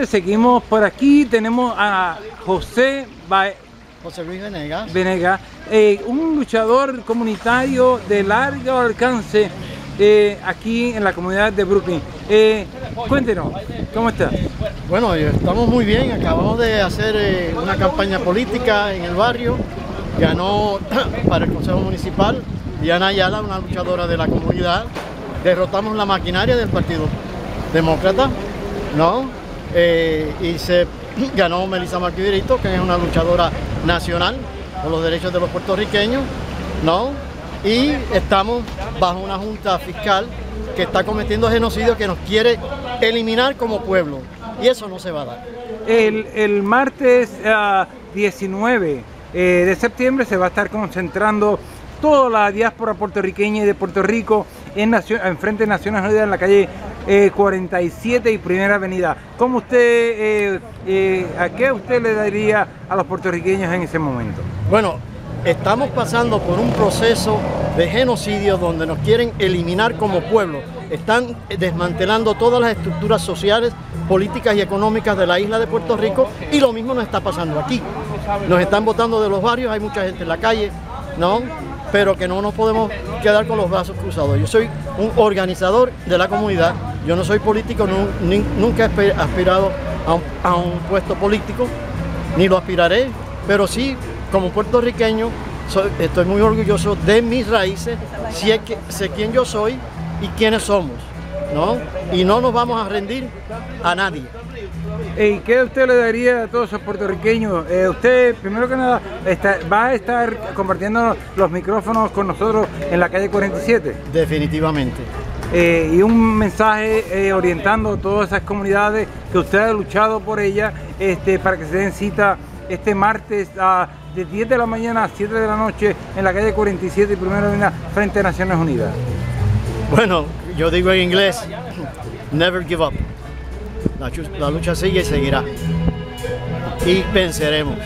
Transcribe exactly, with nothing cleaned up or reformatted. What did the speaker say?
gente, seguimos por aquí. Tenemos a José, ba José Luis Venegas, Venegas eh, un luchador comunitario de largo alcance eh, aquí en la comunidad de Brooklyn. Eh, cuéntenos, ¿cómo está? Bueno, estamos muy bien. Acabamos de hacer eh, una campaña política en el barrio. Ganó para el Consejo Municipal Diana Ayala, una luchadora de la comunidad. Derrotamos la maquinaria del Partido Demócrata, ¿no? Eh, y se ganó Melissa Marquiderito, que es una luchadora nacional por los derechos de los puertorriqueños, ¿no? Y estamos bajo una junta fiscal que está cometiendo genocidio, que nos quiere eliminar como pueblo. Y eso no se va a dar. El, el martes uh, diecinueve eh, de septiembre se va a estar concentrando toda la diáspora puertorriqueña y de Puerto Rico en, Nación, en frente de Naciones Unidas, en la calle eh, cuarenta y siete y Primera Avenida. ¿Cómo usted, eh, eh, ¿a qué usted le daría a los puertorriqueños en ese momento? Bueno, estamos pasando por un proceso de genocidio donde nos quieren eliminar como pueblo. Están desmantelando todas las estructuras sociales, políticas y económicas de la isla de Puerto Rico, y lo mismo nos está pasando aquí. Nos están botando de los barrios, hay mucha gente en la calle, ¿no? Pero que no nos podemos quedar con los brazos cruzados. Yo soy un organizador de la comunidad, yo no soy político, no, ni, nunca he aspirado a un, a un puesto político, ni lo aspiraré, pero sí, como puertorriqueño, soy, estoy muy orgulloso de mis raíces, si es que, sé quién yo soy y quiénes somos, ¿no? Y no nos vamos a rendir a nadie. ¿Y qué usted le daría a todos esos puertorriqueños? Eh, usted, primero que nada, está, va a estar compartiendo los micrófonos con nosotros en la calle cuarenta y siete. Definitivamente. Eh, y un mensaje eh, orientando a todas esas comunidades que usted ha luchado por ellas, este, para que se den cita este martes a, de diez de la mañana a siete de la noche en la calle cuarenta y siete y Primera Avenida, frente a Naciones Unidas. Bueno, yo digo en inglés, never give up. La, la lucha sigue y seguirá. Y venceremos.